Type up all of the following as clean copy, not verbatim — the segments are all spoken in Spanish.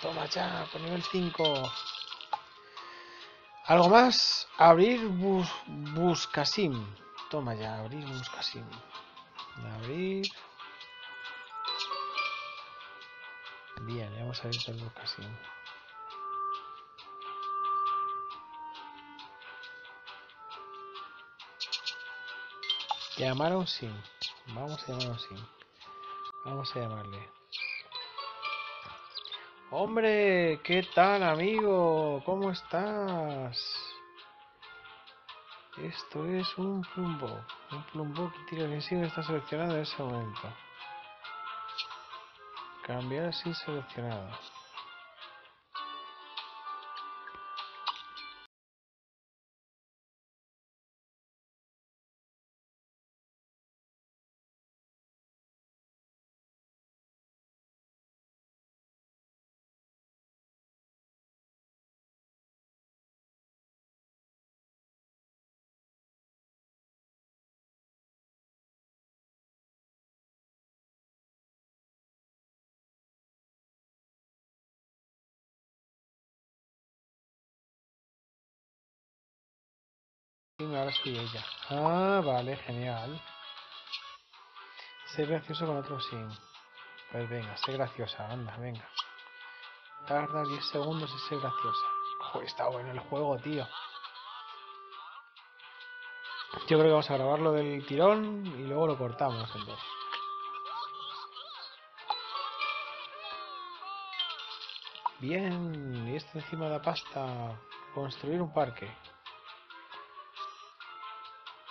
Toma ya, por nivel 5. ¿Algo más? Abrir Buscasim. Toma ya, abrir Buscasim. Abrir. Bien, hemos abierto el Buscasim. Llamar a un Sim. Vamos a llamar a un Sim. Vamos a llamarle. ¡Hombre! ¿Qué tal, amigo? ¿Cómo estás? Esto es un plumbo. Un plumbo que tira que Sim está seleccionado en ese momento. Cambiar a Sim seleccionado. Ahora soy ella. Ah, vale, genial. Sé gracioso con otro Sim. Pues venga, sé graciosa, anda, venga. Tarda 10 segundos en ser graciosa. Joder, está bueno el juego, tío. Yo creo que vamos a grabarlo del tirón y luego lo cortamos en dos. Bien, y esto encima de la pasta. Construir un parque.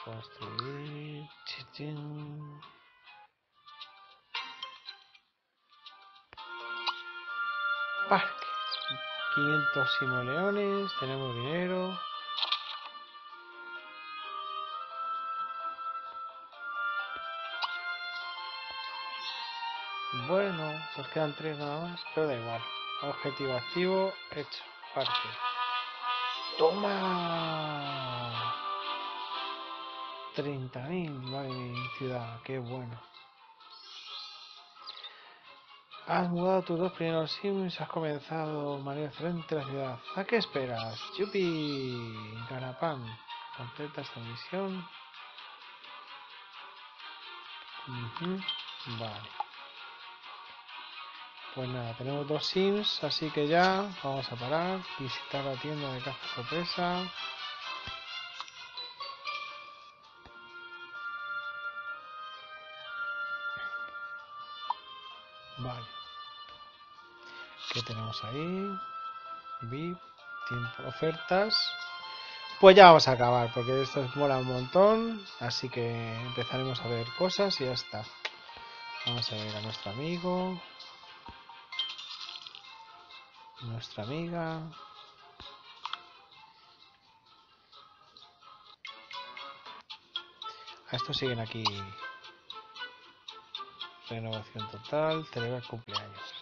Construir. Chichín. Parque. 500 simoleones. Tenemos dinero. Bueno, nos quedan 3 nada más, pero da igual. Objetivo activo hecho. Parque. ¡Toma! 30.000, vale, ciudad, qué bueno. Has mudado tus 2 primeros Sims, has comenzado manera excelente la ciudad. ¿A qué esperas? ¡Yupi! Ganapán, completa esta misión. Vale. Pues nada, tenemos 2 Sims, así que ya vamos a parar, visitar la tienda de caza sorpresa. Vale. ¿Qué tenemos ahí? VIP, tiempo, ofertas. Pues ya vamos a acabar porque esto mola un montón. Así que empezaremos a ver cosas y ya está. Vamos a ver a nuestro amigo. Nuestra amiga. A estos siguen aquí. Renovación total, celebrar cumpleaños.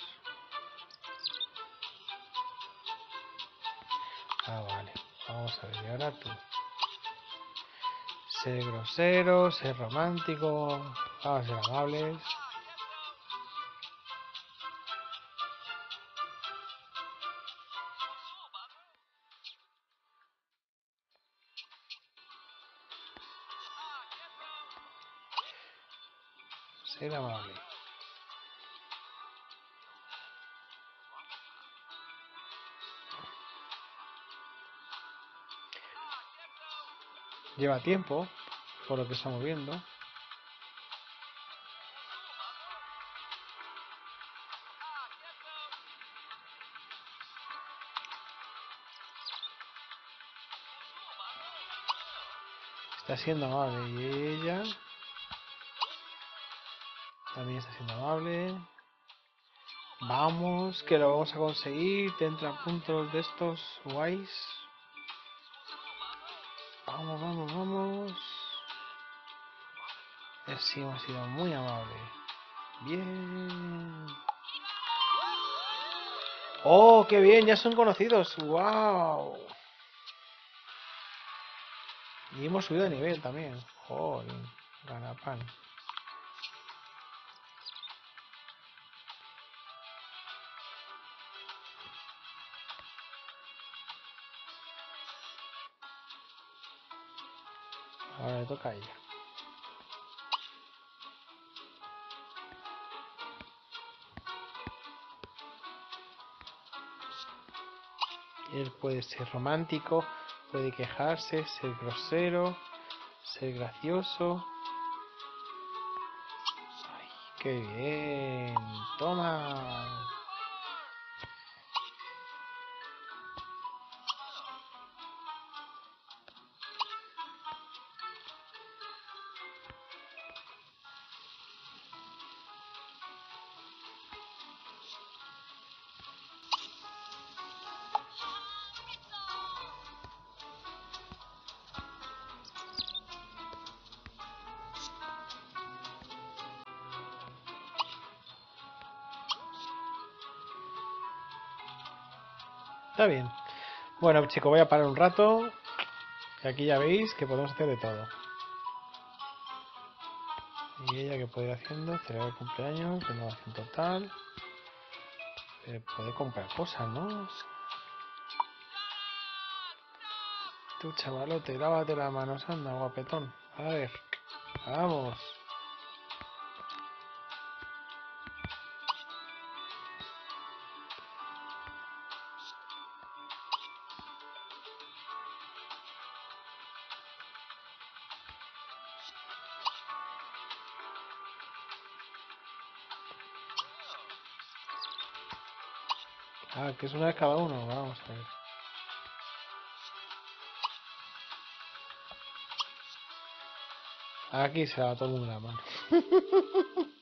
Ah, vale. Vamos a ver, y ahora tú. Ser grosero, ser romántico, vamos a ser amables. Ser amable. Lleva tiempo, por lo que estamos viendo. Está siendo amable y ella... También está siendo amable. Vamos, que lo vamos a conseguir. Te entran puntos de estos guays. Vamos, vamos, vamos. Sí, hemos sido muy amables. Bien. Oh, qué bien, ya son conocidos. Wow. Y hemos subido de nivel también. Joder, ganapán. le toca a ella. Él puede ser romántico, puede quejarse, ser grosero, ser gracioso. ¡Ay, qué bien! ¡Toma! Está bien. Bueno, chicos, voy a parar un rato. Y aquí ya veis que podemos hacer de todo. Y ella que puede ir haciendo, celebrar el cumpleaños, renovación total. Puede comprar cosas, ¿no? Tú, chavalote, lávate las manos, anda, guapetón. A ver, vamos. Ah, que es una vez cada uno, vamos a ver. Aquí se va todo el mundo la mano.